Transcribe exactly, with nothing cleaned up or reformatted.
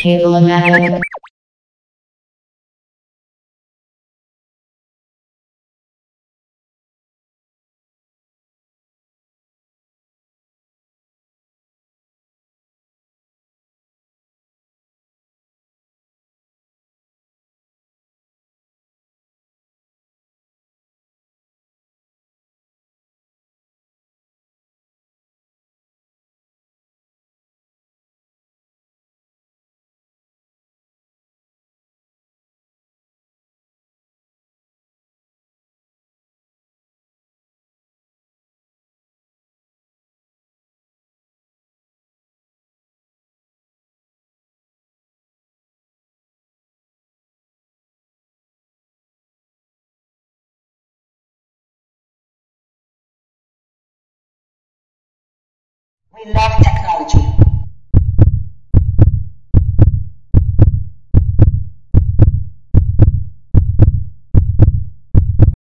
Table-matic. We love technology.